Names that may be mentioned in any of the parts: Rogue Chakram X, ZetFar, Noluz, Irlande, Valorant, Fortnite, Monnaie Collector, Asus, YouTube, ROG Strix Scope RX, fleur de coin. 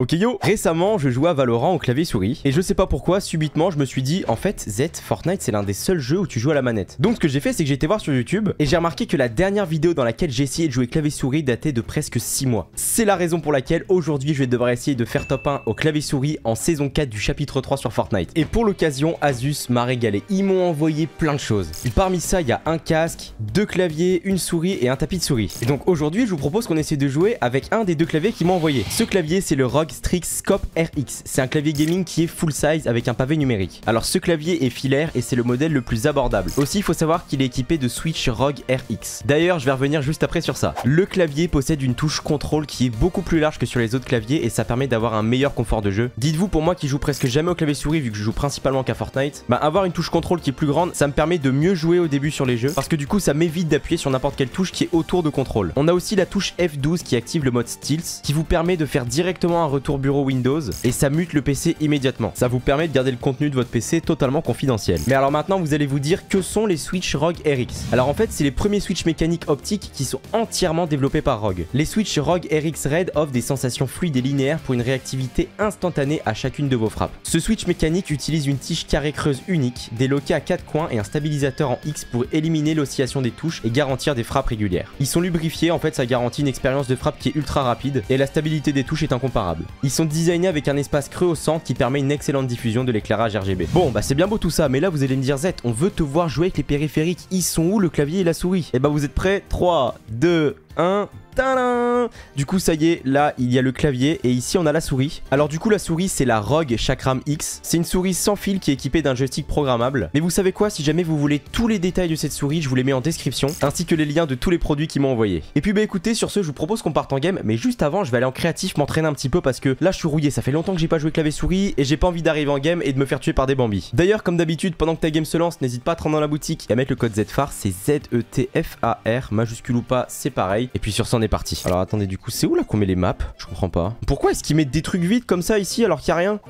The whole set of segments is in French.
Ok yo, récemment je jouais à Valorant au clavier souris et je sais pas pourquoi subitement je me suis dit en fait Z, Fortnite c'est l'un des seuls jeux où tu joues à la manette. Donc ce que j'ai fait c'est que j'ai été voir sur YouTube et j'ai remarqué que la dernière vidéo dans laquelle j'ai essayé de jouer clavier souris datait de presque 6 mois. C'est la raison pour laquelle aujourd'hui je vais devoir essayer de faire top 1 au clavier souris en saison 4 du chapitre 3 sur Fortnite. Et pour l'occasion Asus m'a régalé, ils m'ont envoyé plein de choses. Et parmi ça il y a un casque, deux claviers, une souris et un tapis de souris. Et donc aujourd'hui je vous propose qu'on essaie de jouer avec un des deux claviers qu'ils m'ont envoyé. Ce clavier c'est le ROG Strix Scope RX, c'est un clavier gaming qui est full size avec un pavé numérique. Alors ce clavier est filaire et c'est le modèle le plus abordable. Aussi il faut savoir qu'il est équipé de switch ROG RX. D'ailleurs je vais revenir juste après sur ça. Le clavier possède une touche contrôle qui est beaucoup plus large que sur les autres claviers et ça permet d'avoir un meilleur confort de jeu. Dites-vous pour moi qui joue presque jamais au clavier souris vu que je joue principalement qu'à Fortnite, bah avoir une touche contrôle qui est plus grande ça me permet de mieux jouer au début sur les jeux parce que du coup ça m'évite d'appuyer sur n'importe quelle touche qui est autour de contrôle. On a aussi la touche F12 qui active le mode Stealth qui vous permet de faire directement un retour bureau Windows et ça mute le PC immédiatement. Ça vous permet de garder le contenu de votre PC totalement confidentiel. Mais alors maintenant vous allez vous dire que sont les switches ROG RX. Alors en fait c'est les premiers switches mécaniques optiques qui sont entièrement développés par ROG. Les switches ROG RX Red offrent des sensations fluides et linéaires pour une réactivité instantanée à chacune de vos frappes. Ce switch mécanique utilise une tige carré creuse unique, des loquets à 4 coins et un stabilisateur en X pour éliminer l'oscillation des touches et garantir des frappes régulières. Ils sont lubrifiés, en fait ça garantit une expérience de frappe qui est ultra rapide et la stabilité des touches est incomparable. Ils sont designés avec un espace creux au centre qui permet une excellente diffusion de l'éclairage RGB. Bon bah c'est bien beau tout ça, mais là vous allez me dire Z, on veut te voir jouer avec les périphériques, ils sont où le clavier et la souris? Et bah vous êtes prêts? 3, 2, 1... Tadam! Du coup ça y est, là il y a le clavier et ici on a la souris. Alors du coup la souris c'est la Rogue Chakram X. C'est une souris sans fil qui est équipée d'un joystick programmable. Mais vous savez quoi, si jamais vous voulez tous les détails de cette souris, je vous les mets en description, ainsi que les liens de tous les produits qu'ils m'ont envoyés. Et puis bah écoutez, sur ce je vous propose qu'on parte en game, mais juste avant je vais aller en créatif m'entraîner un petit peu parce que là je suis rouillé, ça fait longtemps que j'ai pas joué clavier souris et j'ai pas envie d'arriver en game et de me faire tuer par des bambis. D'ailleurs comme d'habitude pendant que ta game se lance, n'hésite pas à te rendre dans la boutique et à mettre le code ZetFar, c'est ZETFAR, majuscule ou pas, c'est pareil. Et puis sur ça, parti. Alors attendez, du coup c'est où là qu'on met les maps? Je comprends pas. Pourquoi est-ce qu'ils mettent des trucs vides comme ça ici alors qu'il n'y a rien?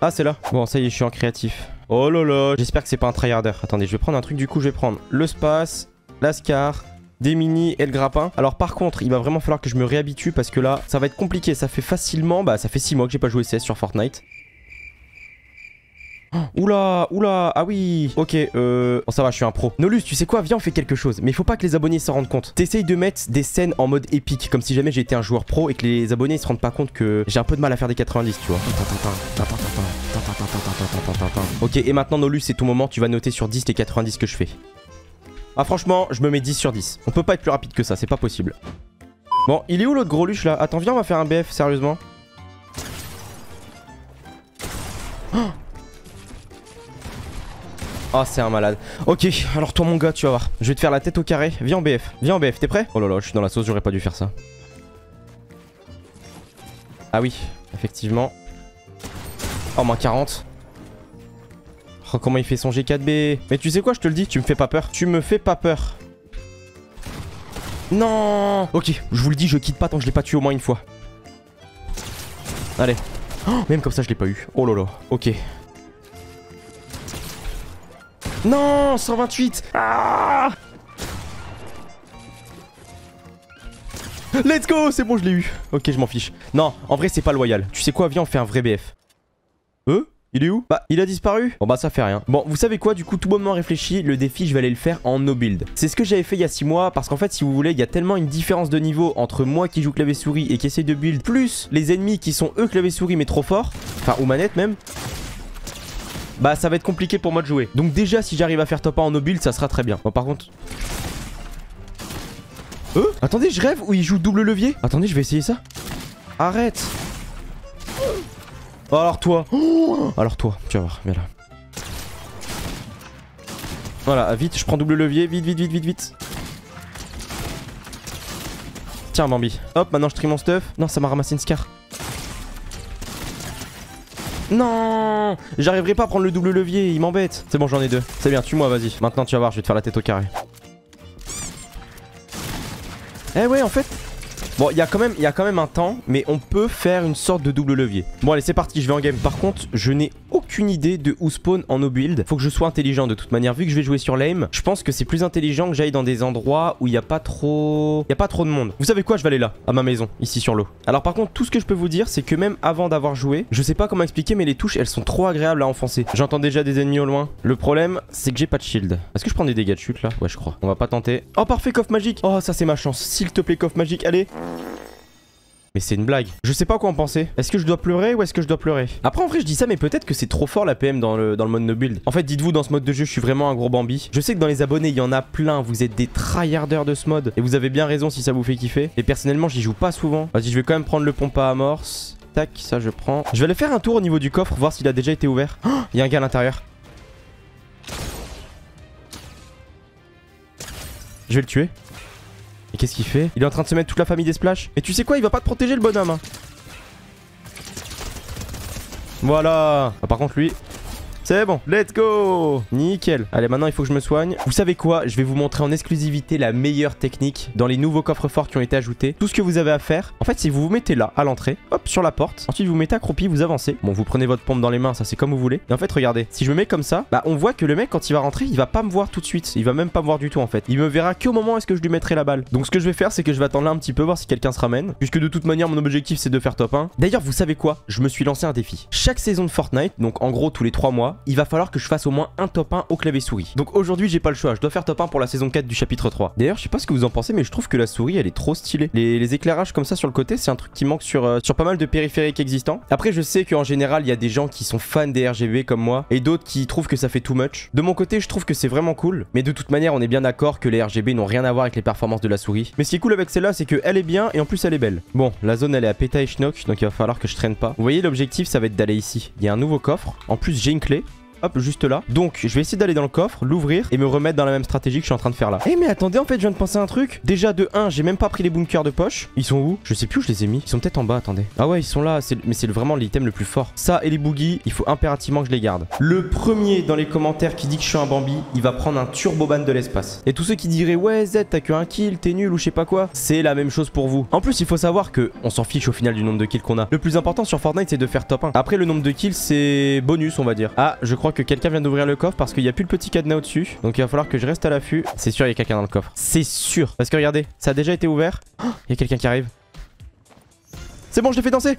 Ah c'est là. Bon ça y est, je suis en créatif. Oh là là, j'espère que c'est pas un tryharder. Attendez, je vais prendre un truc, du coup je vais prendre le space, la scar, des mini et le grappin. Alors par contre il va vraiment falloir que je me réhabitue parce que là ça va être compliqué. Ça fait facilement, bah ça fait 6 mois que j'ai pas joué CS sur Fortnite. Oula, oula, ah oui. Ok, bon, ça va, je suis un pro. Noluz, tu sais quoi, viens on fait quelque chose. Mais faut pas que les abonnés s'en rendent compte. T'essayes de mettre des scènes en mode épique, comme si jamais j'étais un joueur pro et que les abonnés se rendent pas compte que j'ai un peu de mal à faire des 90, tu vois. Ok, et maintenant Noluz, c'est ton moment, tu vas noter sur 10 les 90 que je fais. Ah franchement, je me mets 10 sur 10. On peut pas être plus rapide que ça, c'est pas possible. Bon, il est où l'autre gros luche là? Attends, viens on va faire un BF, sérieusement. Ah, c'est un malade. Ok, alors toi mon gars, tu vas voir. Je vais te faire la tête au carré. Viens en BF. Viens en BF, t'es prêt? Oh là là, je suis dans la sauce, j'aurais pas dû faire ça. Ah oui, effectivement. Oh, moins 40. Oh, comment il fait son G4B. Mais tu sais quoi, je te le dis, tu me fais pas peur. Tu me fais pas peur. Non. Ok, je vous le dis, je quitte pas tant que je l'ai pas tué au moins une fois. Allez. Oh, même comme ça, je l'ai pas eu. Oh là là, ok. Non, 128. Ah, let's go, c'est bon, je l'ai eu. Ok, je m'en fiche. Non, en vrai, c'est pas loyal. Tu sais quoi, viens, on fait un vrai BF. Il est où? Bah, il a disparu. Bon bah ça fait rien. Bon, vous savez quoi, du coup tout bonnement réfléchi, le défi je vais aller le faire en no build. C'est ce que j'avais fait il y a 6 mois parce qu'en fait si vous voulez, il y a tellement une différence de niveau entre moi qui joue clavier souris et qui essaye de build, plus les ennemis qui sont eux clavier souris mais trop forts, enfin ou manette même. Bah ça va être compliqué pour moi de jouer. Donc déjà si j'arrive à faire top 1 en no build ça sera très bien. Bon par contre... Attendez, je rêve, ou il joue double levier? Attendez, je vais essayer ça. Arrête. Oh, alors toi. Alors toi, tu vas voir, viens là. Voilà, vite, je prends double levier, vite, vite, vite, vite, vite. Tiens Bambi. Hop, maintenant je trie mon stuff. Non, ça m'a ramassé une scar. Non, j'arriverai pas à prendre le double levier, il m'embête. C'est bon, j'en ai deux. C'est bien, tue-moi, vas-y. Maintenant, tu vas voir, je vais te faire la tête au carré. Eh ouais, en fait. Bon, il y a quand même un temps, mais on peut faire une sorte de double levier. Bon, allez, c'est parti, je vais en game. Par contre, je n'ai aucune idée de où spawn en no build. Faut que je sois intelligent de toute manière. Vu que je vais jouer sur l'aim, je pense que c'est plus intelligent que j'aille dans des endroits où il n'y a pas trop de monde. Vous savez quoi, je vais aller là, à ma maison, ici sur l'eau. Alors par contre, tout ce que je peux vous dire, c'est que même avant d'avoir joué, je sais pas comment expliquer, mais les touches, elles sont trop agréables à enfoncer. J'entends déjà des ennemis au loin. Le problème, c'est que j'ai pas de shield. Est-ce que je prends des dégâts de chute là? Ouais, je crois. On va pas tenter. Oh, parfait, coffre magique. Oh, ça c'est ma chance. S'il te plaît, coffre magique, allez. Mais c'est une blague. Je sais pas quoi en penser. Est-ce que je dois pleurer ou est-ce que je dois pleurer? Après, en vrai, je dis ça, mais peut-être que c'est trop fort la PM dans le mode no build. En fait, dites-vous, dans ce mode de jeu, je suis vraiment un gros Bambi. Je sais que dans les abonnés, il y en a plein. Vous êtes des tryharders de ce mode. Et vous avez bien raison si ça vous fait kiffer. Et personnellement, j'y joue pas souvent. Vas-y, je vais quand même prendre le pompe à amorce. Tac, ça je prends. Je vais aller faire un tour au niveau du coffre, voir s'il a déjà été ouvert. Oh, il y a un gars à l'intérieur. Je vais le tuer. Et qu'est-ce qu'il fait? Il est en train de se mettre toute la famille des splash. Et tu sais quoi? Il va pas te protéger le bonhomme. Hein. Voilà. Ah, par contre lui... C'est bon, let's go. Nickel. Allez, maintenant il faut que je me soigne. Vous savez quoi? Je vais vous montrer en exclusivité la meilleure technique dans les nouveaux coffres forts qui ont été ajoutés. Tout ce que vous avez à faire, en fait, c'est vous vous mettez là, à l'entrée, hop, sur la porte. Ensuite, vous vous mettez accroupi, vous avancez. Bon, vous prenez votre pompe dans les mains, ça c'est comme vous voulez. Et en fait, regardez, si je me mets comme ça, bah on voit que le mec, quand il va rentrer, il va pas me voir tout de suite. Il va même pas me voir du tout en fait. Il me verra qu'au moment où est-ce que je lui mettrai la balle. Donc ce que je vais faire, c'est que je vais attendre là un petit peu, voir si quelqu'un se ramène. Puisque de toute manière, mon objectif c'est de faire top 1. D'ailleurs, vous savez quoi? Je me suis lancé un défi. Chaque saison de Fortnite, donc en gros tous les 3 mois, il va falloir que je fasse au moins un top 1 au clavier souris. Donc aujourd'hui j'ai pas le choix, je dois faire top 1 pour la saison 4 du chapitre 3. D'ailleurs je sais pas ce que vous en pensez, mais je trouve que la souris elle est trop stylée. Les éclairages comme ça sur le côté, c'est un truc qui manque sur pas mal de périphériques existants. Après je sais qu'en général il y a des gens qui sont fans des RGB comme moi, et d'autres qui trouvent que ça fait too much. De mon côté je trouve que c'est vraiment cool, mais de toute manière on est bien d'accord que les RGB n'ont rien à voir avec les performances de la souris. Mais ce qui est cool avec celle-là, c'est qu'elle est bien et en plus elle est belle. Bon, la zone elle est à péta et schnock, donc il va falloir que je traîne pas. Vous voyez l'objectif ça va être d'aller ici. Il y a un nouveau coffre, en plus j'ai une clé. Hop, juste là. Donc, je vais essayer d'aller dans le coffre, l'ouvrir et me remettre dans la même stratégie que je suis en train de faire là. Eh, mais attendez, en fait, je viens de penser à un truc. Déjà, de 1, j'ai même pas pris les bunkers de poche. Ils sont où? Je sais plus où je les ai mis. Ils sont peut-être en bas, attendez. Ah ouais, ils sont là. Mais c'est vraiment l'item le plus fort. Ça et les boogies, il faut impérativement que je les garde. Le premier dans les commentaires qui dit que je suis un Bambi, il va prendre un turboban de l'espace. Et tous ceux qui diraient, ouais, Z, t'as que un kill, t'es nul ou je sais pas quoi, c'est la même chose pour vous. En plus, il faut savoir que on s'en fiche au final du nombre de kills qu'on a. Le plus important sur Fortnite, c'est de faire top 1. Après, le nombre de kills, c'est bonus, on va dire. Ah, je crois que quelqu'un vient d'ouvrir le coffre parce qu'il n'y a plus le petit cadenas au-dessus. Donc il va falloir que je reste à l'affût. C'est sûr, il y a quelqu'un dans le coffre. C'est sûr. Parce que regardez, ça a déjà été ouvert. Oh, il y a quelqu'un qui arrive. C'est bon, je l'ai fait danser.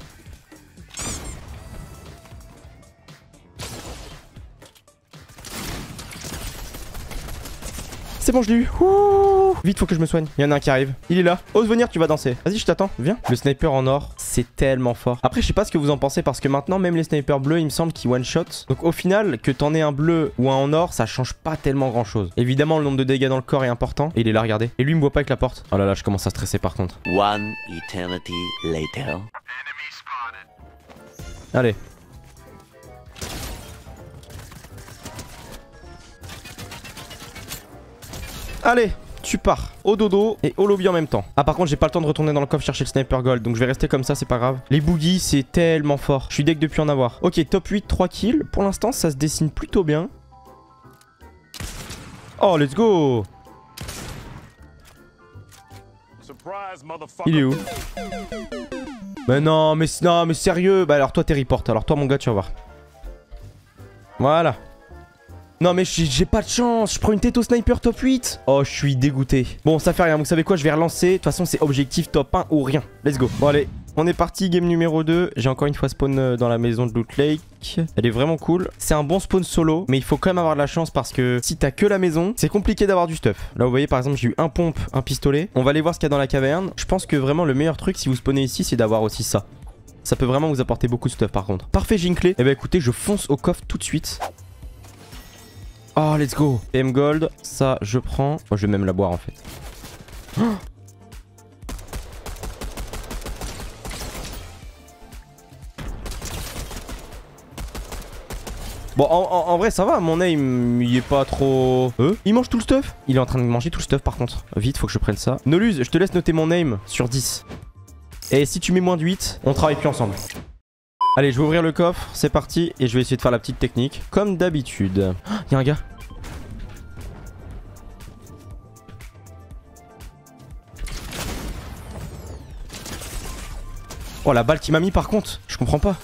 C'est bon, je l'ai eu. Ouh. Vite, faut que je me soigne. Il y en a un qui arrive. Il est là. Ose venir, tu vas danser. Vas-y, je t'attends. Viens. Le sniper en or, c'est tellement fort. Après, je sais pas ce que vous en pensez parce que maintenant, même les snipers bleus, il me semble qu'ils one-shot. Donc au final, que t'en aies un bleu ou un en or, ça change pas tellement grand-chose. Évidemment, le nombre de dégâts dans le corps est important. Et il est là, regardez. Et lui, il me voit pas avec la porte. Oh là là, je commence à stresser par contre. One eternity later. Allez. Allez, tu pars au dodo et au lobby en même temps. Ah par contre j'ai pas le temps de retourner dans le coffre chercher le sniper gold. Donc je vais rester comme ça, c'est pas grave. Les boogies c'est tellement fort. Je suis deg depuis en avoir. Ok, top 8, 3 kills. Pour l'instant ça se dessine plutôt bien. Oh let's go. Il est où? Mais non, mais sérieux. Bah alors toi t'es report. Alors toi mon gars tu vas voir. Voilà. Non mais j'ai pas de chance, je prends une tête au sniper top 8. Oh je suis dégoûté. Bon ça fait rien, vous savez quoi, je vais relancer. De toute façon c'est objectif top 1 ou rien. Let's go. Bon allez, on est parti, game numéro 2. J'ai encore une fois spawn dans la maison de Loot Lake. Elle est vraiment cool. C'est un bon spawn solo, mais il faut quand même avoir de la chance parce que si t'as que la maison, c'est compliqué d'avoir du stuff. Là vous voyez par exemple j'ai eu un pompe, un pistolet. On va aller voir ce qu'il y a dans la caverne. Je pense que vraiment le meilleur truc si vous spawnez ici c'est d'avoir aussi ça. Ça peut vraiment vous apporter beaucoup de stuff par contre. Parfait, j'ai une clé. Et bah écoutez, je fonce au coffre tout de suite. Oh, let's go. PM Gold, ça, je prends. Oh, je vais même la boire, en fait. Oh bon, en vrai, ça va. Mon aim, il est pas trop... Il mange tout le stuff. Il est en train de manger tout le stuff, par contre. Vite, faut que je prenne ça. Noluz, je te laisse noter mon aim sur 10. Et si tu mets moins de 8, on travaille plus ensemble. Allez, je vais ouvrir le coffre, c'est parti, et je vais essayer de faire la petite technique, comme d'habitude. Oh, y a un gars. Oh la balle qui m'a mis par contre, je comprends pas.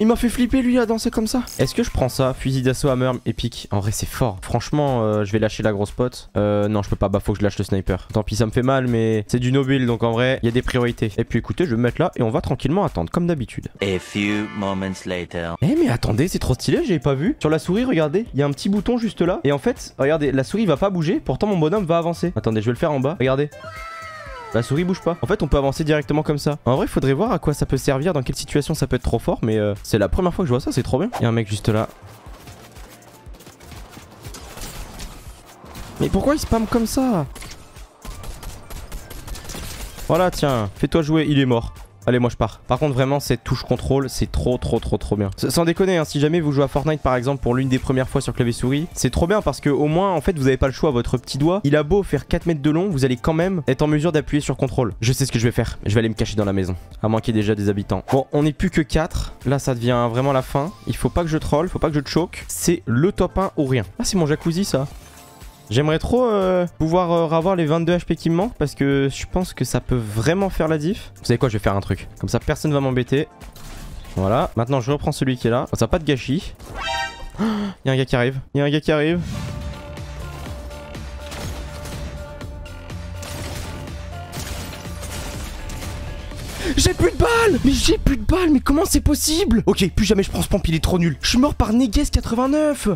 Il m'a fait flipper lui à danser comme ça. Est-ce que je prends ça? Fusil d'assaut hammer épique. En vrai c'est fort. Franchement je vais lâcher la grosse pote. Non je peux pas, bah faut que je lâche le sniper. Tant pis ça me fait mal mais c'est du no build donc en vrai il y a des priorités. Et puis écoutez je vais me mettre là et on va tranquillement attendre comme d'habitude. A few moments later. Eh mais attendez c'est trop stylé, j'avais pas vu. Sur la souris regardez, il y a un petit bouton juste là. Et en fait regardez la souris va pas bouger, pourtant mon bonhomme va avancer. Attendez je vais le faire en bas, regardez. La souris bouge pas. En fait on peut avancer directement comme ça. En vrai faudrait voir à quoi ça peut servir, dans quelle situation ça peut être trop fort. Mais c'est la première fois que je vois ça, c'est trop bien. Il y a un mec juste là. Mais pourquoi il spamme comme ça? Voilà tiens, fais-toi jouer, il est mort. Allez moi je pars. Par contre vraiment cette touche contrôle c'est trop bien. Sans déconner hein, si jamais vous jouez à Fortnite par exemple pour l'une des premières fois sur clavier souris, c'est trop bien parce que au moins en fait vous avez pas le choix, votre petit doigt il a beau faire 4 mètres de long, vous allez quand même être en mesure d'appuyer sur contrôle. Je sais ce que je vais faire, je vais aller me cacher dans la maison, à moins qu'il y ait déjà des habitants. Bon on n'est plus que 4, là ça devient vraiment la fin. Il faut pas que je troll, faut pas que je choque. C'est le top 1 ou rien. Ah c'est mon jacuzzi ça. J'aimerais trop pouvoir avoir les 22 HP qui me manquent parce que je pense que ça peut vraiment faire la diff. Vous savez quoi, je vais faire un truc. Comme ça, personne va m'embêter. Voilà. Maintenant, je reprends celui qui est là. Bon, ça n'a pas de gâchis. Oh, y a un gars qui arrive. Il y a un gars qui arrive. J'ai plus de balles! Mais j'ai plus de balles! Mais comment c'est possible? Ok, plus jamais je prends ce pompe, il est trop nul. Je suis mort par Negues 89.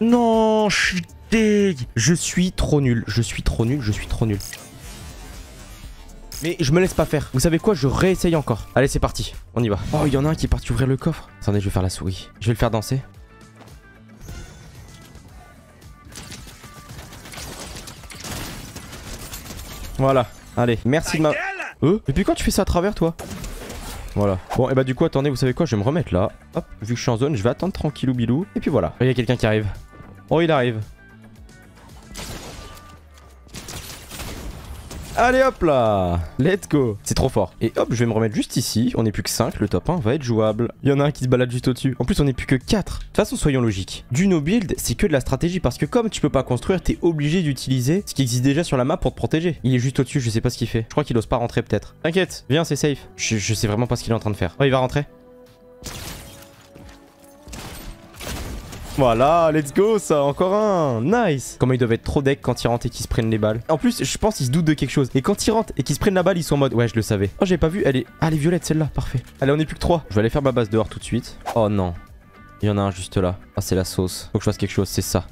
Non, je suis... Je suis trop nul, je suis trop nul. Mais je me laisse pas faire. Vous savez quoi, je réessaye encore. Allez c'est parti, on y va. Oh il y en a un qui est parti ouvrir le coffre. Attendez je vais faire la souris, je vais le faire danser. Voilà, allez, merci de ma... Depuis quand tu fais ça à travers toi? Voilà. Bon et bah du coup attendez, vous savez quoi, je vais me remettre là. Hop, vu que je suis en zone, je vais attendre tranquillou bilou. Et puis voilà, il y a quelqu'un qui arrive. Oh il arrive. Allez hop là, let's go. C'est trop fort. Et hop je vais me remettre juste ici. On n'est plus que 5, le top 1 va être jouable. Il y en a un qui se balade juste au dessus. En plus on n'est plus que 4. De toute façon soyons logiques, du no build c'est que de la stratégie. Parce que comme tu peux pas construire, t'es obligé d'utiliser ce qui existe déjà sur la map pour te protéger. Il est juste au dessus, je sais pas ce qu'il fait. Je crois qu'il ose pas rentrer peut-être. T'inquiète, viens c'est safe. Je sais vraiment pas ce qu'il est en train de faire. Oh il va rentrer. Voilà, let's go ça, encore un, nice. Comment ils doivent être trop deck quand ils rentrent et qu'ils se prennent les balles. En plus, je pense qu'ils se doutent de quelque chose. Et quand ils rentrent et qu'ils se prennent la balle, ils sont en mode, ouais je le savais. Oh j'avais pas vu, elle est violette celle-là, parfait. Allez on est plus que 3. Je vais aller faire ma base dehors tout de suite. Oh non, il y en a un juste là. Ah c'est la sauce, faut que je fasse quelque chose, c'est ça.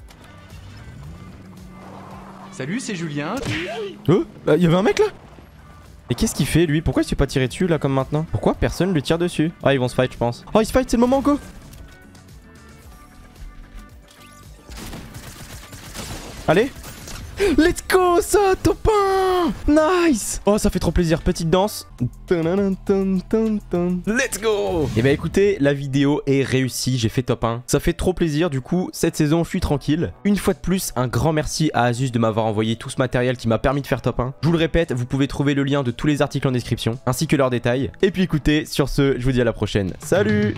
Salut c'est Julien. Il y avait un mec là. Et qu'est-ce qu'il fait lui? Pourquoi il s'est pas tiré dessus là comme maintenant? Pourquoi personne lui tire dessus? Ah ils vont se fight je pense. Oh ils se fight, c'est le moment go. Allez, let's go ça, top 1, nice. Oh ça fait trop plaisir, petite danse. Let's go. Et bah écoutez, la vidéo est réussie, j'ai fait top 1. Ça fait trop plaisir, du coup cette saison je suis tranquille. Une fois de plus, un grand merci à Asus de m'avoir envoyé tout ce matériel qui m'a permis de faire top 1. Je vous le répète, vous pouvez trouver le lien de tous les articles en description, ainsi que leurs détails. Et puis écoutez, sur ce, je vous dis à la prochaine. Salut.